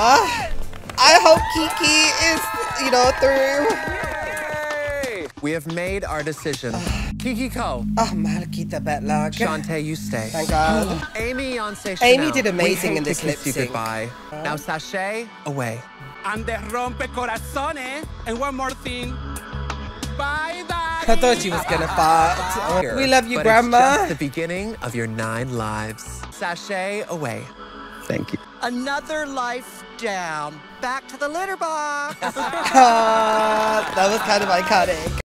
I hope Kiki is, you know, through. Yay! We have made our decision. Kiki Ko. Oh, Marquita, bad luck. Chante, you stay. Thank God. Amy, Beyonce, Amy did amazing in this lip sync. Goodbye. Now sashay away. And the rompe corazones. And one more thing. Bye bye. I thought she was gonna fart. We love you, but Grandma. It's just the beginning of your 9 lives. Sashay away. Thank you. Another life down. Back to the litter box. That was kind of iconic.